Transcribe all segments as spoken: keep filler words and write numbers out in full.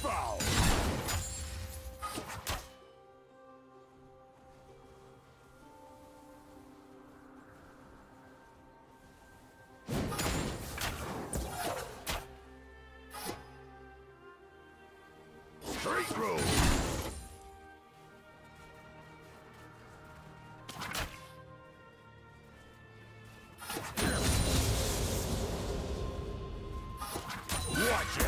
fouled! Straight through! Watch it!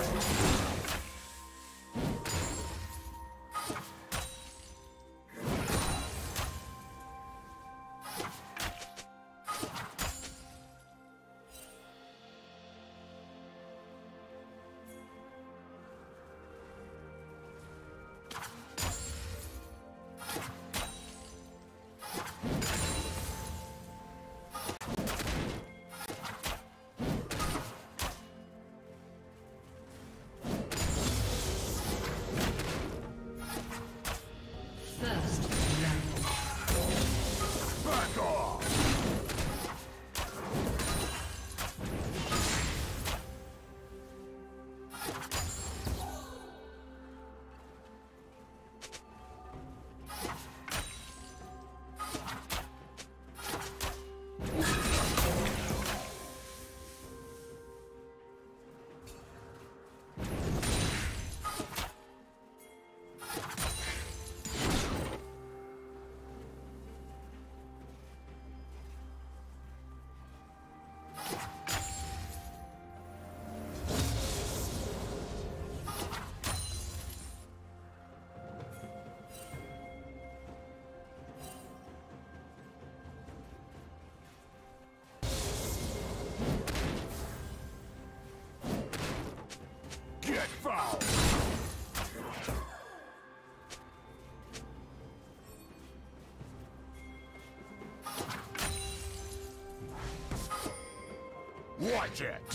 Watch it!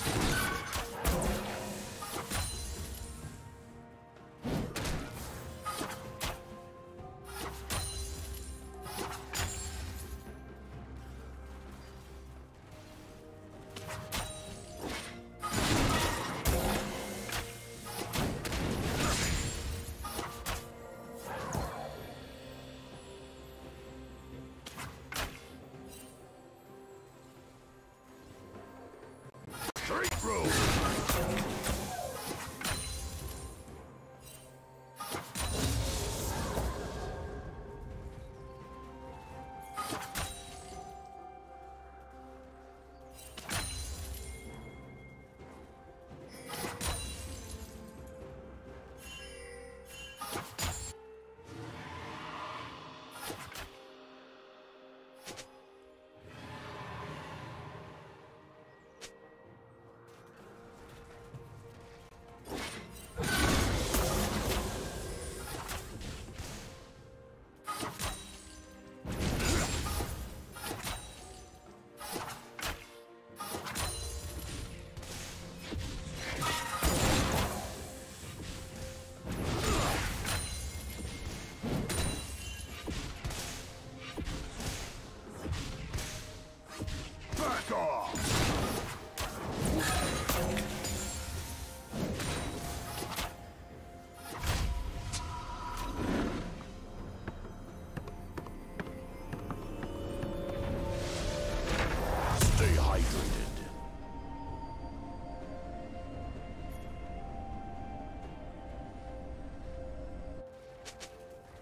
Straight through!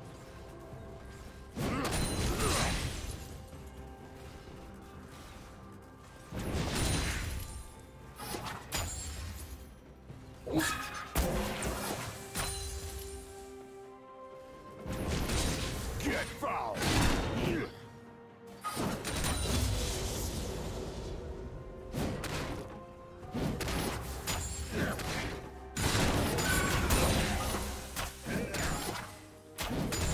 Get fouled! We'll be right back.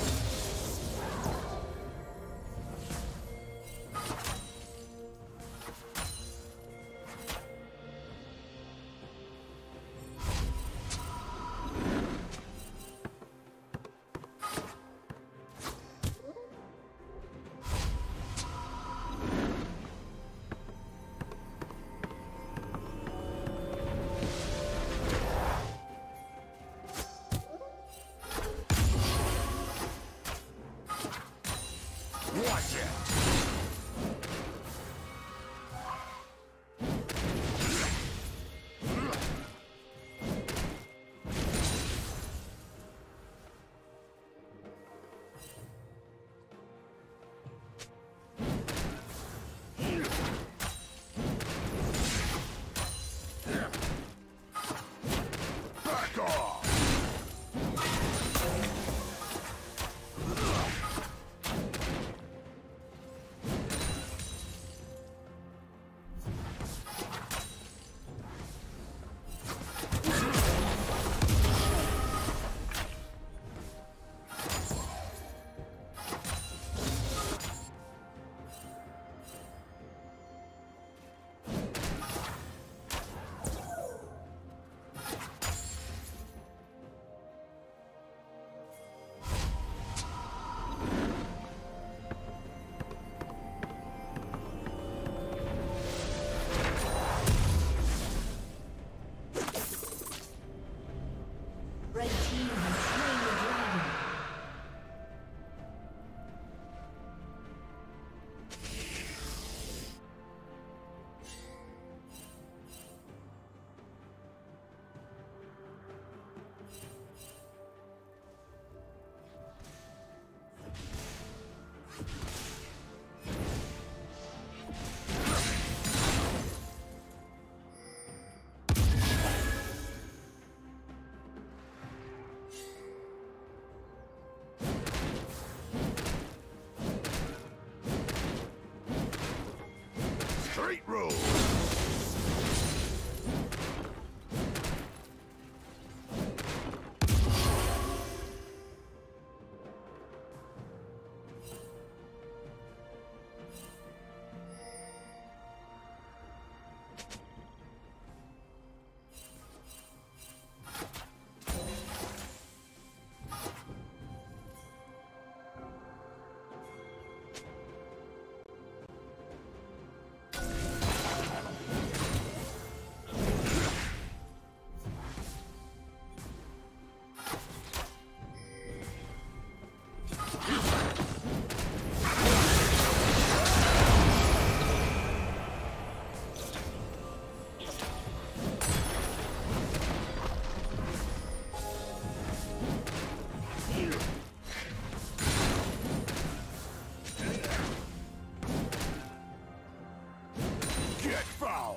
Wow.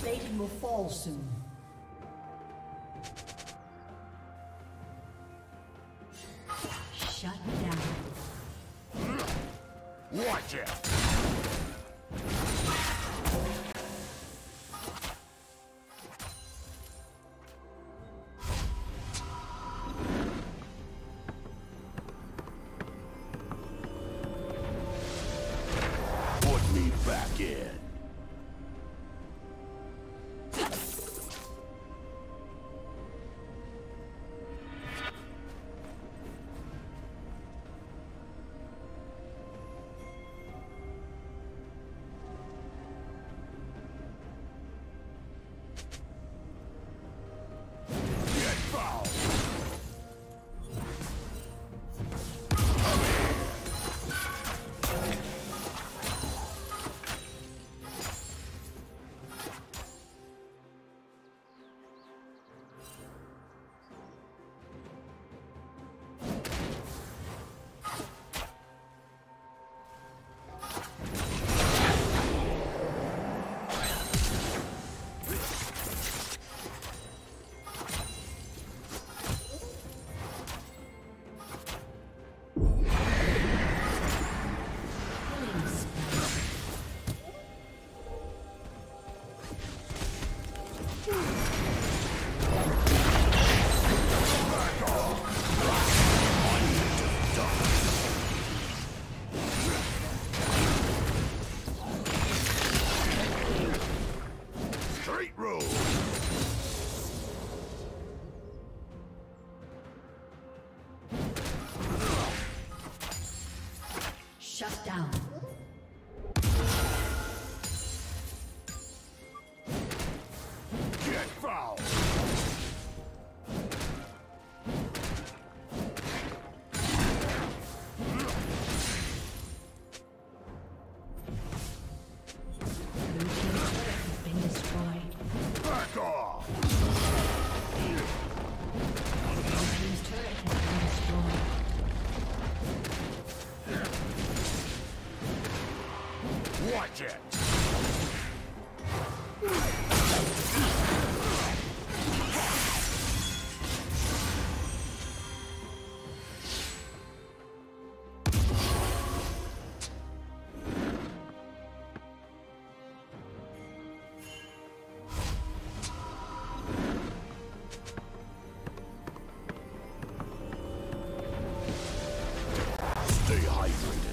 Plating will fall soon. Shut down. Watch it! Watch it! Stay hydrated.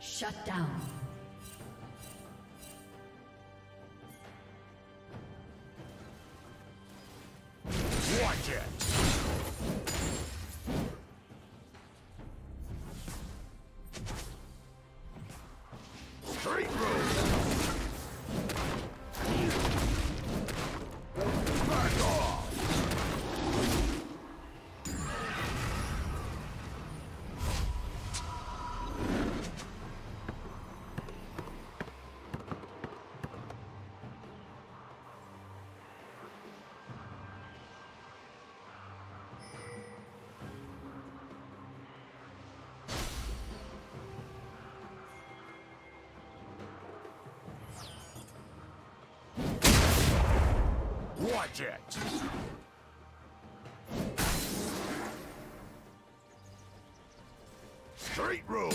Shut down. Watch it. Watch it! Street rules!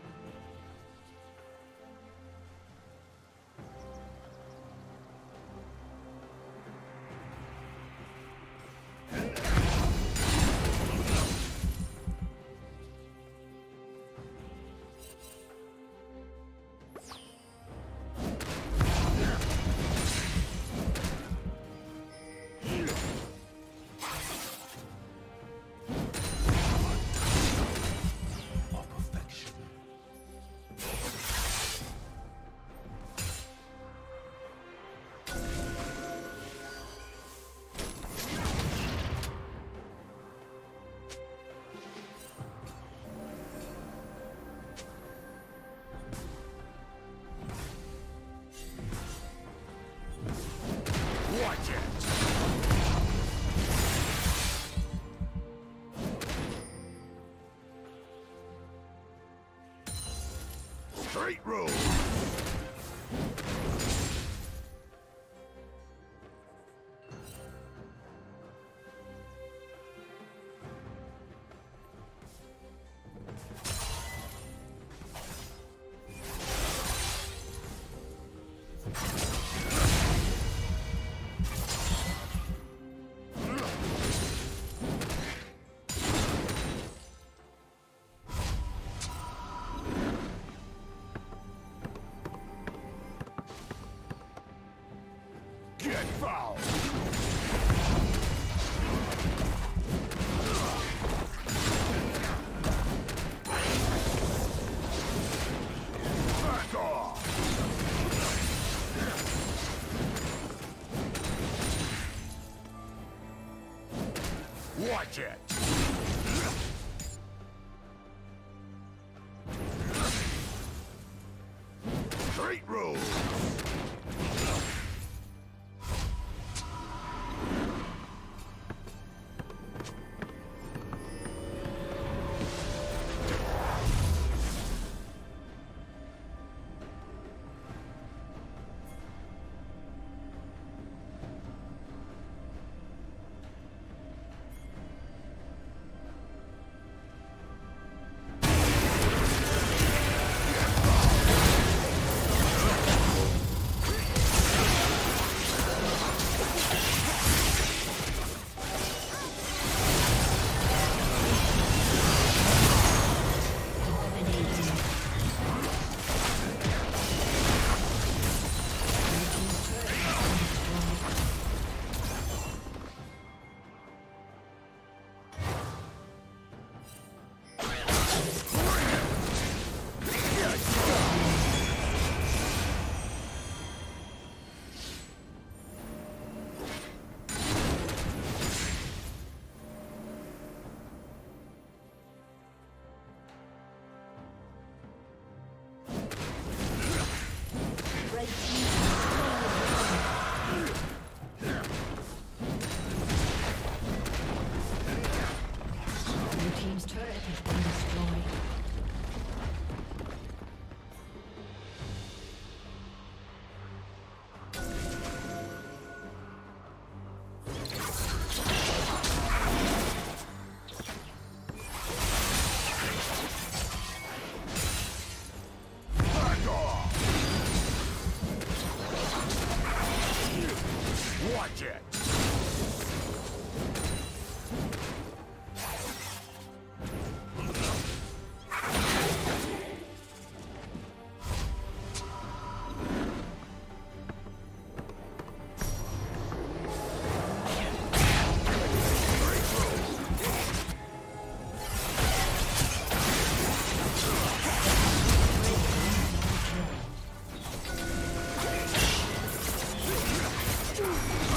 Great road. Watch it! project.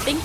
Thank